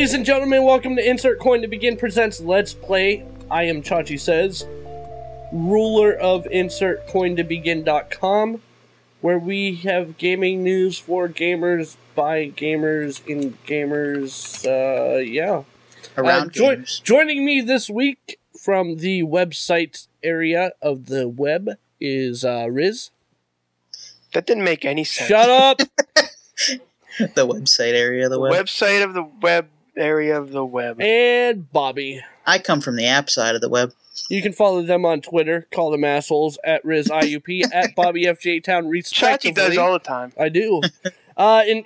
Ladies and gentlemen, welcome to Insert Coin to Begin presents Let's Play. I am Chachi Says, ruler of InsertCoinToBegin.com, where we have gaming news for gamers, by gamers, in gamers, yeah. Around gamers. Joining me this week from the website area of the web is Riz. That didn't make any sense. Shut up! The website area of the web. Website of the web area of the web. And Bobby. I come from the app side of the web. You can follow them on Twitter. Call them assholes at RizIUP at BobbyFJTown. Respectively. Chachi does all the time. I do.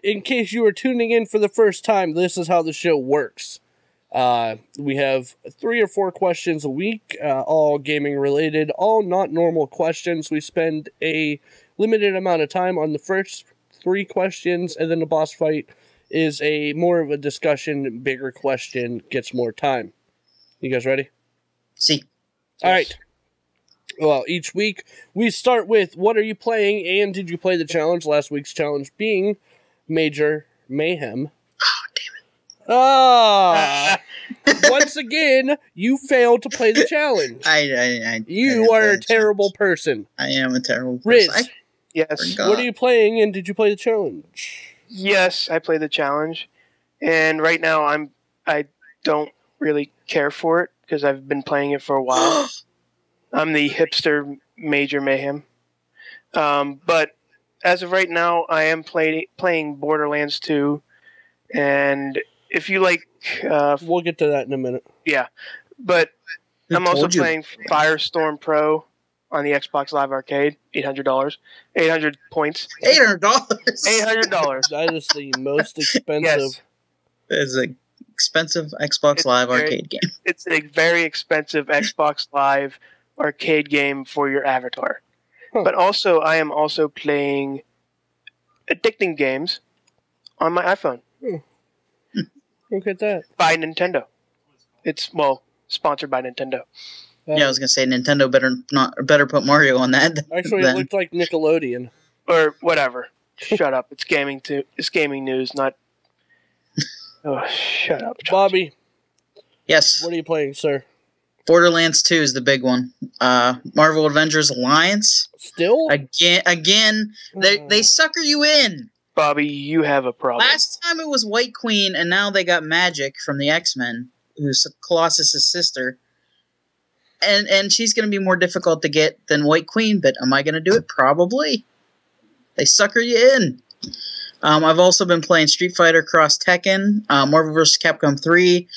In case you are tuning in for the first time, this is how the show works. We have 3 or 4 questions a week, all gaming related, all not normal questions. We spend a limited amount of time on the first 3 questions, and then the boss fight is a more of a discussion, bigger question, gets more time. You guys ready? See. All right. Well, each week we start with what are you playing and did you play the challenge? Last week's challenge being Major Mayhem. Oh, damn it. Ah! Once again, you failed to play the challenge. You are a terrible person. I am a terrible person. Riz. Yes. What are you playing, and did you play the challenge? Yes, I played the challenge, and right now I don't really care for it because I've been playing it for a while. I'm the hipster Major Mayhem, but as of right now, I am playing Borderlands 2, and if you like, we'll get to that in a minute. Yeah, but I'm also playing Firestorm Pro on the Xbox Live Arcade, $800. 800 points. $800? $800. That is the most expensive. Yes. It's an expensive Xbox Live Arcade game. It's a very expensive Xbox Live Arcade game for your avatar. Huh. But also, I am also playing addicting games on my iPhone. Hmm. Look at that. By Nintendo. It's, well, sponsored by Nintendo. Yeah, I was gonna say Nintendo better put Mario on that. Actually, it looked like Nickelodeon or whatever. Shut up! It's gaming too. It's gaming news, not. Oh, shut up, Josh. Bobby. Yes. What are you playing, sir? Borderlands 2 is the big one. Marvel Avengers Alliance. Still. Again, they sucker you in. Bobby, you have a problem. Last time it was White Queen, and now they got Magic from the X-Men, who's Colossus's sister. And she's going to be more difficult to get than White Queen, but am I going to do it? Probably. They sucker you in. I've also been playing Street Fighter Cross Tekken, Marvel vs. Capcom 3,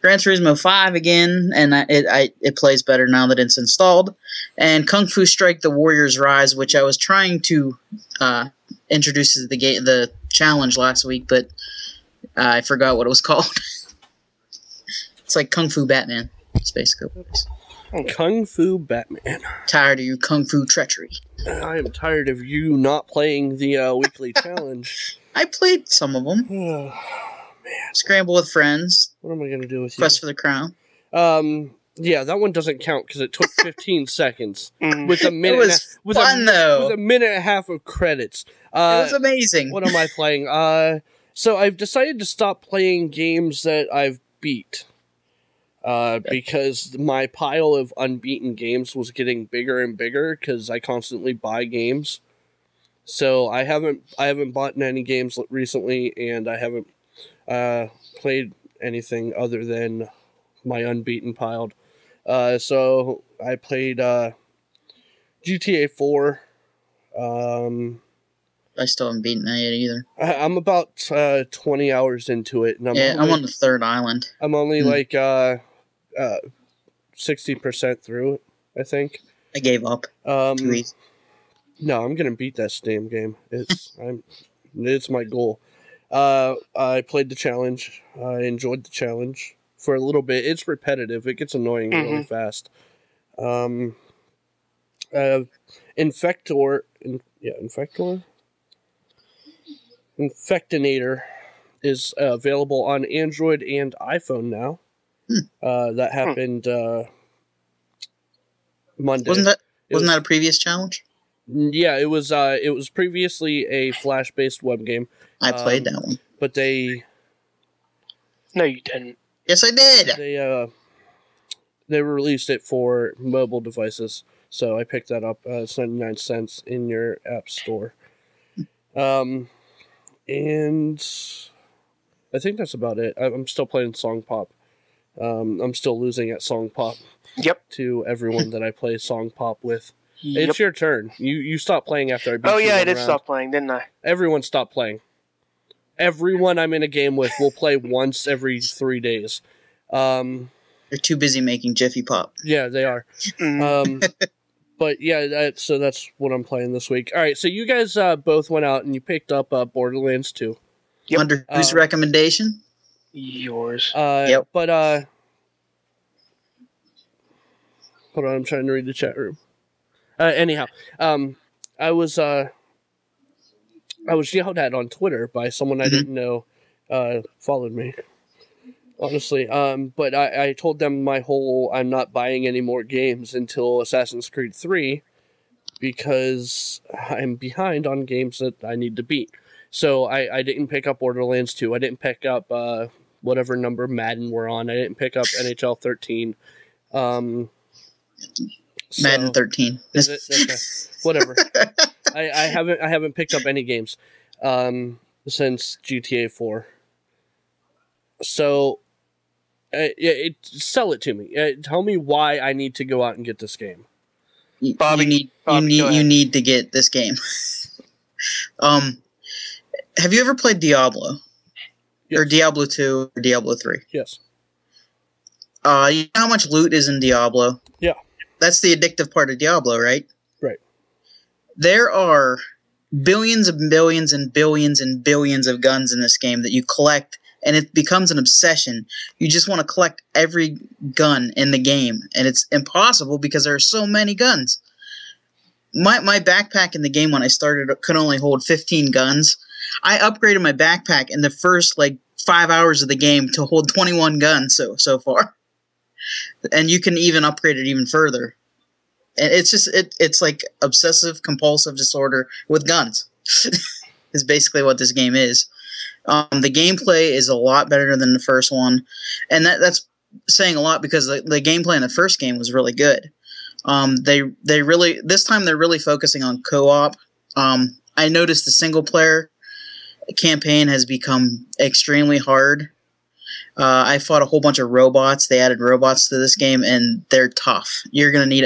Gran Turismo 5 again, and it plays better now that it's installed, and Kung Fu Strike the Warriors Rise, which I was trying to introduce to the challenge last week, but I forgot what it was called. It's like Kung Fu Batman. It's basically what it is. Kung Fu Batman. Tired of your Kung Fu treachery. I am tired of you not playing the weekly challenge. I played some of them. Oh, man. Scramble with Friends. What am I going to do with you? Quest for the Crown. Yeah, that one doesn't count because it took 15 seconds. With a minute. It was fun, though. With a minute and a half of credits. It was amazing. What am I playing? So I've decided to stop playing games that I've beat. Because my pile of unbeaten games was getting bigger and bigger because I constantly buy games. So I haven't bought any games recently, and I haven't played anything other than my unbeaten pile. So I played GTA 4. I still haven't beaten that yet either. I'm about 20 hours into it. And I'm on the third island. I'm only like... 60% through it, I think. I gave up. No, I'm gonna beat that damn game. It's it's my goal. I played the challenge. I enjoyed the challenge for a little bit. It's repetitive. It gets annoying really fast. Infectonator is available on Android and iPhone now. That happened Monday. Wasn't that a previous challenge? Yeah, it was previously a Flash-based web game. I played that one, but they No, you didn't. Yes, I did. They released it for mobile devices, so I picked that up. It's 99 cents in your app store. And I think that's about it. I'm still playing Song Pop. I'm still losing at Song Pop. Yep. To everyone that I play Song Pop with. Yep. It's your turn. You stopped playing after I beat you. Oh, yeah, I did stop playing, didn't I? Everyone stopped playing. Everyone I'm in a game with will play once every 3 days. They're too busy making Jiffy Pop. Yeah, they are. But, yeah, so that's what I'm playing this week. All right, so you guys both went out and you picked up Borderlands 2. Yep. Under whose recommendation? Yours. Yep. But, hold on, I'm trying to read the chat room. Anyhow, I was yelled at on Twitter by someone I didn't know followed me, honestly. But I told them my whole I'm not buying any more games until Assassin's Creed 3 because I'm behind on games that I need to beat. So I didn't pick up Borderlands 2. I didn't pick up whatever number Madden we're on. I didn't pick up NHL 13. So, Madden 13. Is it? Okay. Whatever. I haven't picked up any games since GTA 4. So, sell it to me. Tell me why I need to go out and get this game. Bobby, you need to get this game. Have you ever played Diablo? Yes. Or Diablo 2 or Diablo 3? Yes. You know how much loot is in Diablo? Yeah. That's the addictive part of Diablo, right? Right. There are billions and billions and billions and billions of guns in this game that you collect, and it becomes an obsession. You just want to collect every gun in the game, and it's impossible because there are so many guns. My backpack in the game when I started could only hold 15 guns. I upgraded my backpack in the first, like, 5 hours of the game to hold 21 guns so far. And you can even upgrade it even further. And it's just it's like obsessive compulsive disorder with guns. Is basically what this game is. The gameplay is a lot better than the first one, and that's saying a lot because the gameplay in the first game was really good. They really this time they're really focusing on co-op. I noticed the single player campaign has become extremely hard. I fought a whole bunch of robots. They added robots to this game, and they're tough. You're going to need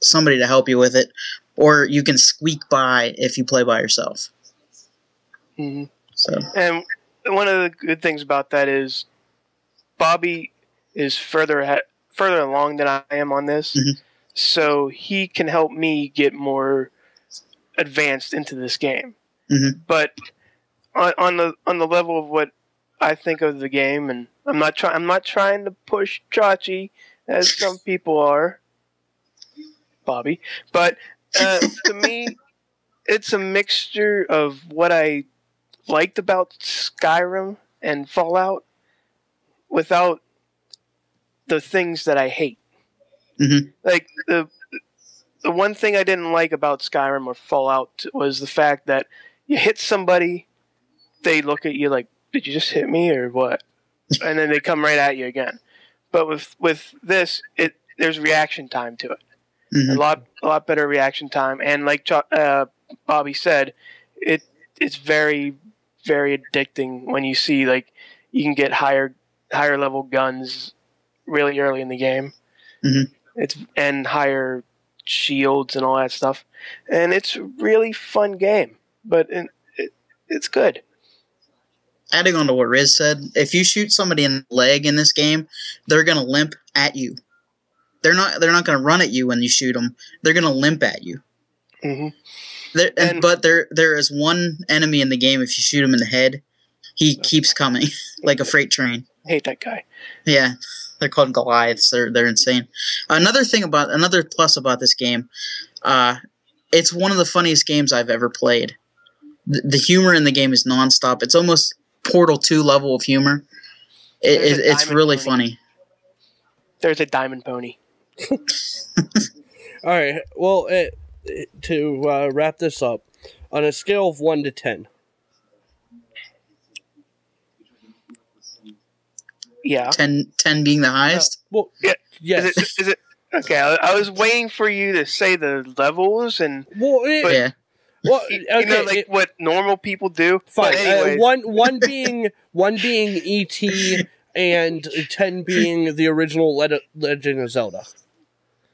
somebody to help you with it, or you can squeak by if you play by yourself. Mm-hmm. So, and one of the good things about that is Bobby is further along than I am on this, so he can help me get more advanced into this game. But on the level of what I think of the game, and I'm not trying to push Chachi as some people are, Bobby. But to me, it's a mixture of what I liked about Skyrim and Fallout, without the things that I hate. Like the one thing I didn't like about Skyrim or Fallout was the fact that you hit somebody, they look at you like, did you just hit me or what? And then they come right at you again. But with this, there's reaction time to it. A lot better reaction time. And like Bobby said, it's very, very addicting when you see, like, you can get higher level guns really early in the game. And higher shields and all that stuff. And it's a really fun game. But it's good. Adding on to what Riz said, if you shoot somebody in the leg in this game, they're going to limp at you. They're not going to run at you when you shoot them. They're going to limp at you. But there is one enemy in the game, if you shoot him in the head, he keeps coming like a freight train. I hate that guy. Yeah, they're called Goliaths. They're insane. Another plus about this game, it's one of the funniest games I've ever played. The humor in the game is nonstop. It's almost Portal 2 level of humor. It's really funny. There's a diamond pony. All right. Well, to wrap this up, on a scale of 1 to 10. Yeah. 10 being the highest? Well, yeah. Yes. Is it okay, I was waiting for you to say the levels and... Well, yeah. Well, okay, you know, like what normal people do? Fine. One being E.T. and 10 being the original Legend of Zelda.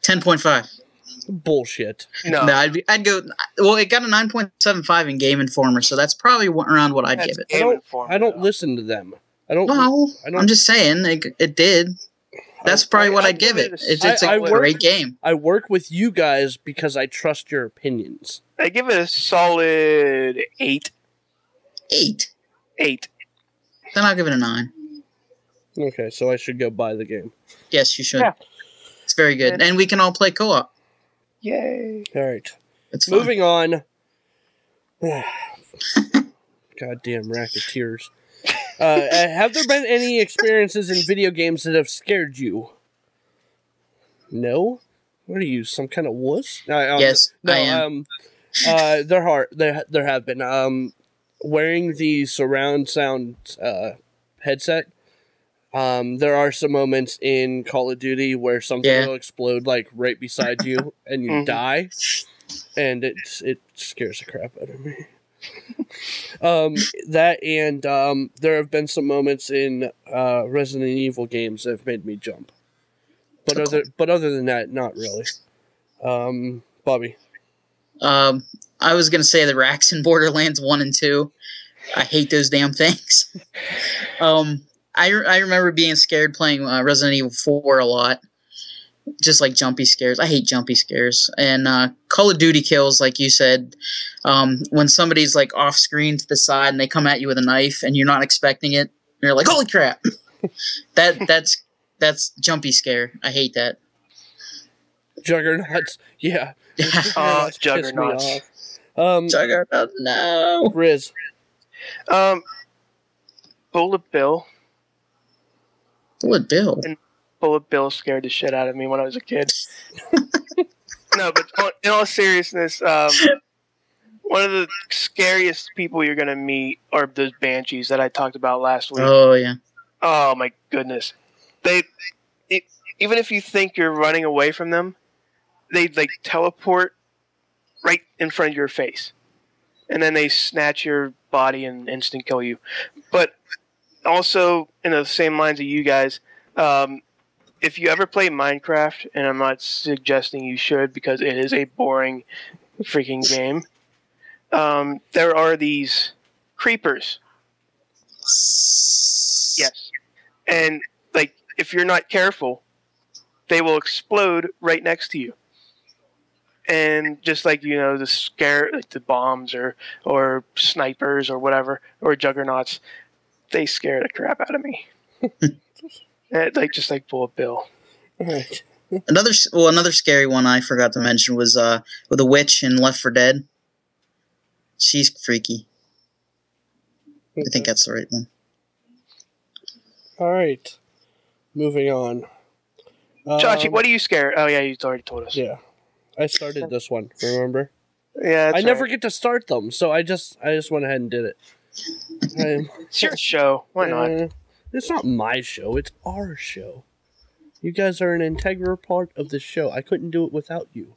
10.5. Bullshit. No, I'd go. Well, it got a 9.75 in Game Informer, so that's probably around what I'd give it. I don't listen to them. I don't. Well, I'm just saying it did. That's probably what I'd give it. It's a great game. I work with you guys because I trust your opinions. I give it a solid 8. 8. 8. Then I'll give it a 9. Okay, so I should go buy the game. Yes, you should. Yeah. It's very good, and we can all play co-op. Yay! All right, moving on. Goddamn racketeers! Have there been any experiences in video games that have scared you? No. What are you, some kind of wuss? Yes, no, I am. There have been. Wearing the surround sound headset. There are some moments in Call of Duty where something will explode like right beside you and you die, and it scares the crap out of me. That and there have been some moments in Resident Evil games that have made me jump, but other than that, not really. Bobby, I was gonna say the racks in Borderlands 1 and 2. I hate those damn things. I remember being scared playing Resident Evil 4 a lot, just like jumpy scares. I hate jumpy scares. And Call of Duty kills, like you said, when somebody's like off screen to the side and they come at you with a knife and you're not expecting it, you're like, holy crap. that's jumpy scare. I hate that. Juggernauts, yeah. Oh, Juggernauts. Juggernauts, no. Riz. Bullet Bill. Bullet Bill. And Bullet Bill scared the shit out of me when I was a kid. No, but in all seriousness, one of the scariest people you're going to meet are those banshees that I talked about last week. Oh, yeah. Oh, my goodness. They even if you think you're running away from them, they like teleport right in front of your face. And then they snatch your body and instant kill you. But... also, in the same lines as you guys, if you ever play Minecraft, and I'm not suggesting you should because it is a boring freaking game, there are these creepers. Yes. And, like, if you're not careful, they will explode right next to you. And just like, you know, the bombs or snipers or whatever, or juggernauts, they scared the crap out of me. Just like Bullet Bill. All right. Another scary one I forgot to mention was with a witch in Left 4 Dead. She's freaky. I think that's the right one. All right. Moving on. Chachi, what are you scared? Oh, yeah, you already told us. Yeah. I started this one, remember? Yeah, I never get to start them, so I just went ahead and did it. It's your show. Why not? It's not my show. It's our show. You guys are an integral part of the show. I couldn't do it without you.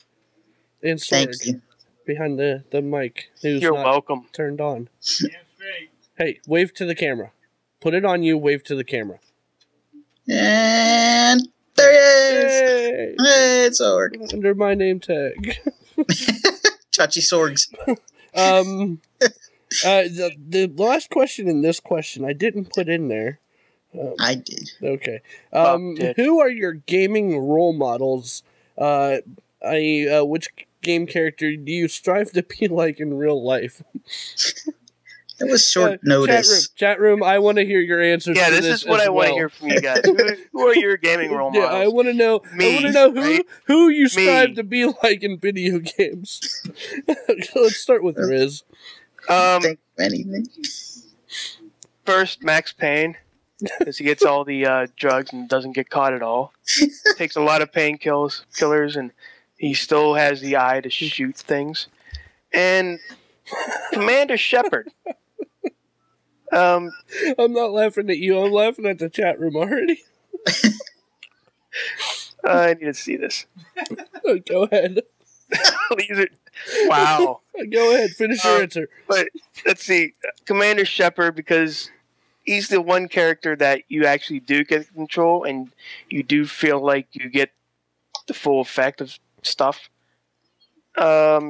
And Sarge, thank you. Behind the mic. You're welcome. Turned on. Yeah, great. Hey, wave to the camera. Put it on you. Wave to the camera. And there it is. Hey, it's Sorg. Under my name tag. Chachi Sorgs. The last question in this question I didn't put in there. I did. Okay. Who are your gaming role models? Which game character do you strive to be like in real life? That was short notice. Chat room, I want to hear your answers. Yeah, this is what I want to hear from you guys. Who are your gaming role models? Yeah, I want to know. Me, I want to know who you strive to be like in video games. Let's start with Riz. Think of anything. First, Max Payne, because he gets all the drugs and doesn't get caught at all. Takes a lot of painkillers, and he still has the eye to shoot things. And Commander Shepard. I'm not laughing at you. I'm laughing at the chat room already. I need to see this. Oh, go ahead. Wow. Go ahead. Finish your answer. But let's see. Commander Shepard, because he's the one character that you actually do get to control, and you do feel like you get the full effect of stuff. Other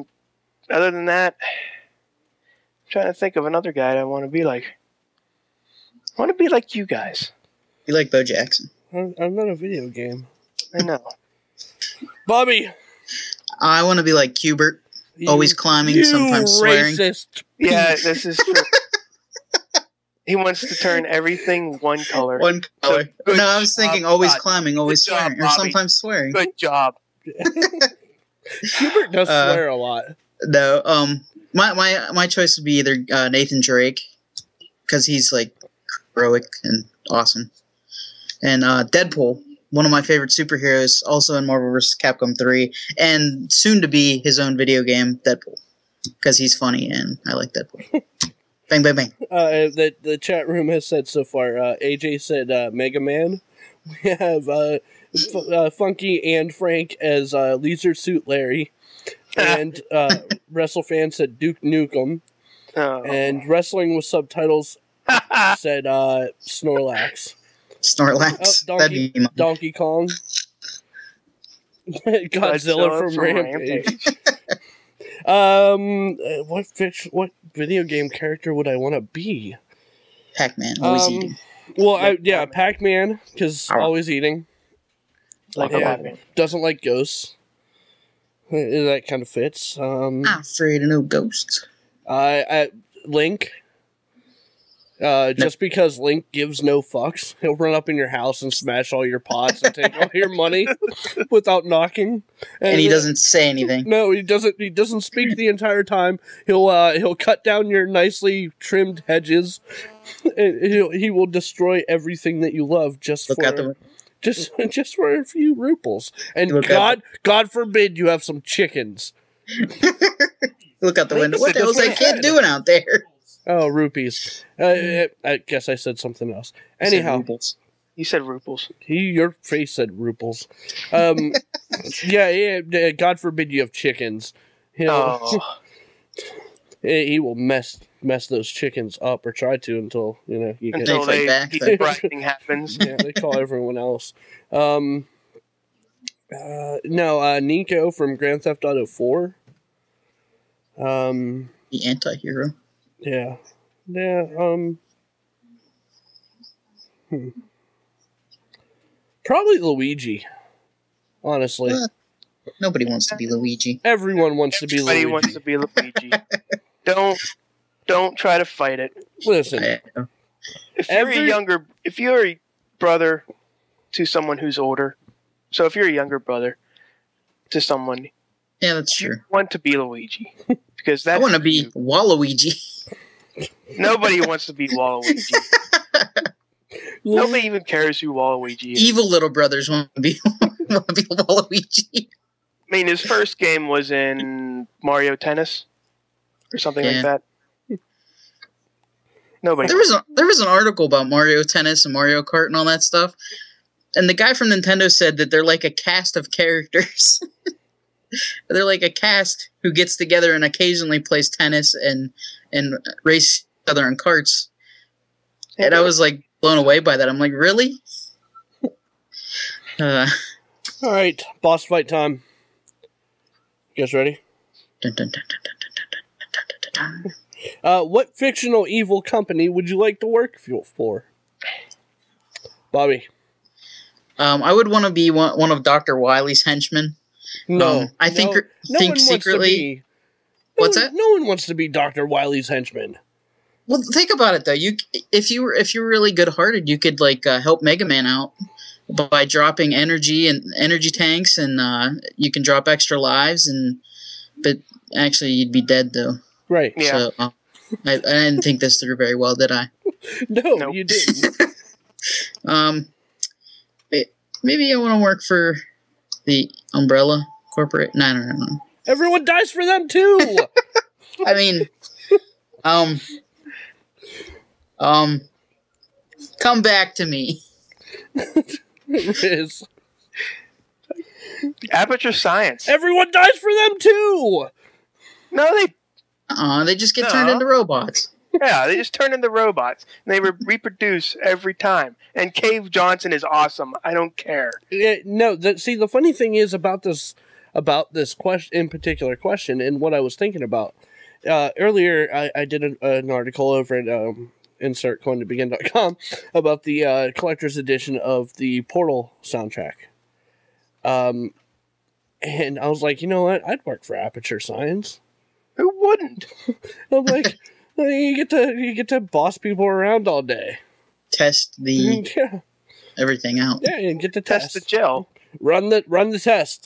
than that, I'm trying to think of another guy that I want to be like. I want to be like you guys. You like Bo Jackson. I'm not a video game. I know. Bobby! I want to be like Qbert. Always climbing, sometimes swearing. Racist. Yeah, this is true. He wants to turn everything one color. One color. So, no, I was thinking always climbing, always swearing, or sometimes swearing. Good job. Qbert does swear a lot. No, my choice would be either Nathan Drake, because he's like heroic and awesome, and Deadpool, one of my favorite superheroes, also in Marvel vs. Capcom 3, and soon to be his own video game, Deadpool, because he's funny and I like Deadpool. Bang, bang, bang. The chat room has said so far, AJ said Mega Man. We have Funky and Frank as Leisure Suit Larry, and WrestleFan said Duke Nukem, and Wrestling with Subtitles said Snorlax. Snorlax. Donkey Kong. Godzilla from Rampage. What video game character would I want to be? Pac-Man, always eating. Well, yeah, Pac-Man, because always eating. Like Pac-Man. Doesn't like ghosts. That kind of fits. I'm afraid of no ghosts. Link. Just because Link gives no fucks, he'll run up in your house and smash all your pots and take all your money without knocking. And he doesn't say anything. No, he doesn't. He doesn't speak the entire time. He'll cut down your nicely trimmed hedges. And he will destroy everything that you love just for a few ruples. And God forbid you have some chickens. Look out the window. What the hell's that kid doing out there? Oh, rupees. I guess I said something else. Anyhow. You said ruples. Your face said ruples. Yeah, God forbid you have chickens. He will mess those chickens up, or try to, until, you know, you get frightening happens. Yeah, they call everyone else. Nico from Grand Theft Auto 4. The anti-hero. Yeah. Yeah, probably Luigi, honestly. Nobody wants to be Luigi. Everyone wants to be Luigi. Don't try to fight it. Listen. If you're a brother to someone who's older, so if you're a younger brother to someone, yeah, that's true. You want to be Luigi. Because that's I want to be Waluigi. Nobody wants to be Waluigi. Nobody even cares who Waluigi is. Evil little brothers want to be Waluigi. I mean, his first game was in Mario Tennis or something like that. Nobody. There was an article about Mario Tennis and Mario Kart and all that stuff, and the guy from Nintendo said that they're like a cast of characters. They're like a cast who gets together and occasionally plays tennis and race each other in karts. And I was like blown away by that. I'm like, really? All right, boss fight time. You guys ready? What fictional evil company would you like to work for? Bobby. I would want to be one of Dr. Wily's henchmen. No, I think secretly. What's that? No one wants to be Dr. Wily's henchman. Well, think about it though. If you're really good-hearted, you could like help Mega Man out by dropping energy tanks, and you can drop extra lives. But actually, you'd be dead though. Right. Yeah. So, I didn't think this through very well, did I? No, you didn't. Maybe I want to work for the Umbrella Corporate. No. Everyone dies for them too. I mean, Come back to me. Riz. Aperture Science. Everyone dies for them too. No, they. They just get turned into robots. Yeah, they just turn into robots. And they reproduce every time. And Cave Johnson is awesome. I don't care. Yeah, no, see, the funny thing is about this question in particular question, and what I was thinking about earlier. I did an article over at InsertCoinToBegin.com about the collector's edition of the Portal soundtrack. And I was like, you know what? I'd work for Aperture Science. Who wouldn't? I'm like, you get to boss people around all day, test the everything out. Yeah, and get to test the gel. Run the test.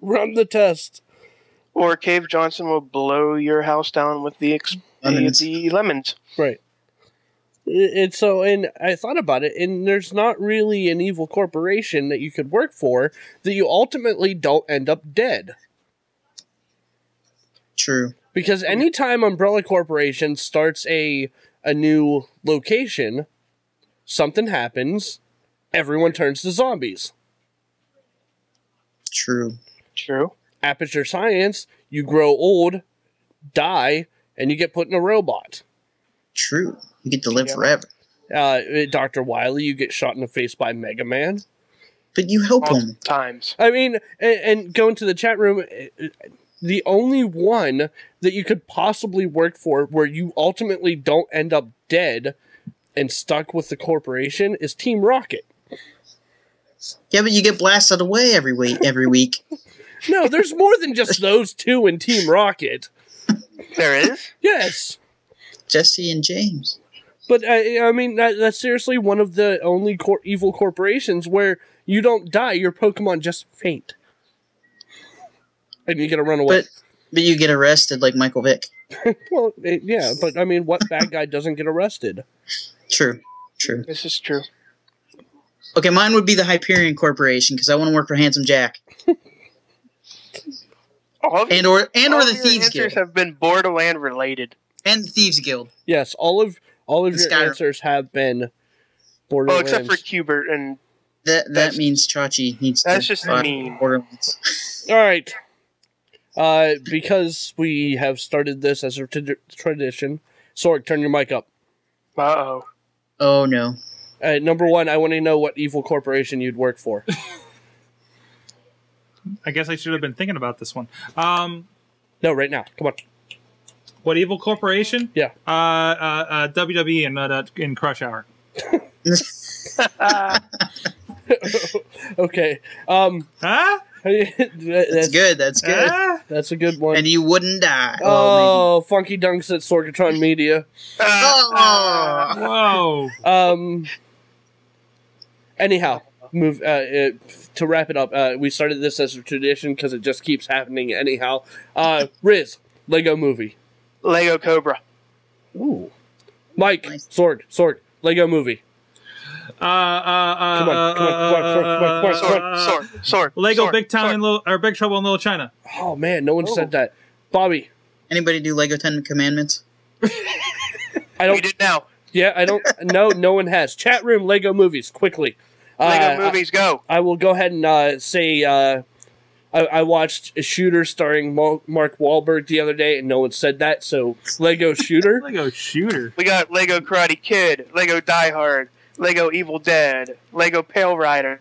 Run the test. Or Cave Johnson will blow your house down with the lemons. Right. And so, and I thought about it, and there's not really an evil corporation that you could work for that you ultimately don't end up dead. True. Because anytime Umbrella Corporation starts a new location, something happens, everyone turns to zombies. True. True. Aperture Science, you grow old, die, and you get put in a robot. True. You get to live forever. Dr. Wily, you get shot in the face by Mega Man. But you help him. Times. I mean, and going to the chat room, the only one that you could possibly work for where you ultimately don't end up dead and stuck with the corporation is Team Rocket. Yeah, but you get blasted away every week. No, there's more than just those two in Team Rocket. There is? Yes. Jesse and James. But, I mean, that's seriously one of the only evil corporations where you don't die, your Pokemon just faint. And you get to run away. But you get arrested like Michael Vick. Well, yeah, but, I mean, what bad guy doesn't get arrested? True, true. This is true. Okay, mine would be the Hyperion Corporation, because I want to work for Handsome Jack. and or the Thieves Guild. Have been Borderland related. And the Thieves Guild. Yes, all of your Skyrim answers have been Borderlands. Well, except for Qbert and that means Chachi needs to mean Borderlands. All right. Because we have started this as a tradition, Sorg, turn your mic up. Uh-oh. Oh, no. All right, number one, I want to know what evil corporation you'd work for. I guess I should have been thinking about this one. No, right now. Come on. What evil corporation? Yeah. WWE in Crush Hour. Okay. Huh? That's good. That's good. That's a good one. And you wouldn't die. Oh, Funky Dunks at Sorgatron Media. Oh. Whoa. Anyhow, move to wrap it up. We started this as a tradition because it just keeps happening. Anyhow, Riz, Lego Movie. Lego Cobra. Ooh. Mike, nice. Sorg, Lego Movie. Come on, Lego Sword, Big Trouble in Little China. Oh man, no one said that. Bobby. Anybody do Lego 10 Commandments? I don't. We did now. Yeah, I don't. No one has. Chat room, Lego Movies, quickly. Lego Movies, go. I will go ahead and say. I watched a Shooter starring Mark Wahlberg the other day, and no one said that. So Lego Shooter. Lego Shooter. We got Lego Karate Kid, Lego Die Hard, Lego Evil Dead, Lego Pale Rider,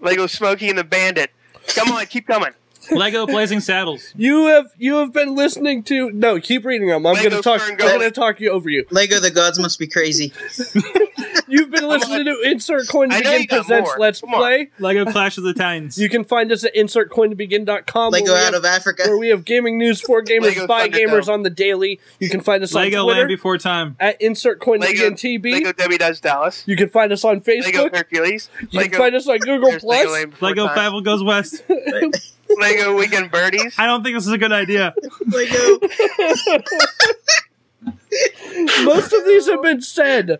Lego Smokey and the Bandit. Come on, keep coming. Lego Blazing Saddles. You have been listening to keep reading them. I'm going to talk. I'm going to talk you over you. Lego The Gods Must Be Crazy. You've been listening to Insert Coin to Begin presents Let's Play Lego Clash of the Titans. You can find us at InsertCoinToBegin.com. Lego Out of Africa, where we have gaming news for gamers by gamers on the daily. You can find us on Twitter, Lego Land Before Time, at InsertCoinToBeginTB. Lego Debbie Does Dallas. You can find us on Facebook. Lego Hercules. You can find us on Google Plus. Lego Favel Goes West. Lego Weekend Birdies. I don't think this is a good idea. Lego. Most of these have been said.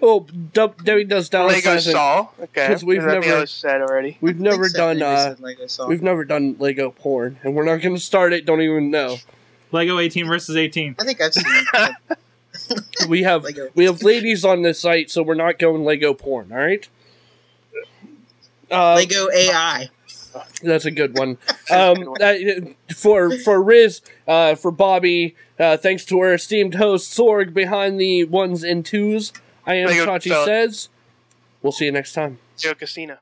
Oh, Debbie Does Dallas. Lego Saw. Okay, because we've never done Lego porn, and we're not going to start it. Don't even know. Lego 18 versus 18. I think I've seen it. We have Lego. We have ladies on this site, so we're not going Lego porn. All right. Lego AI. That's a good one. For Riz, for Bobby, thanks to our esteemed host Sorg behind the ones and twos. I am Chachi Says. We'll see you next time. Yo, Casino.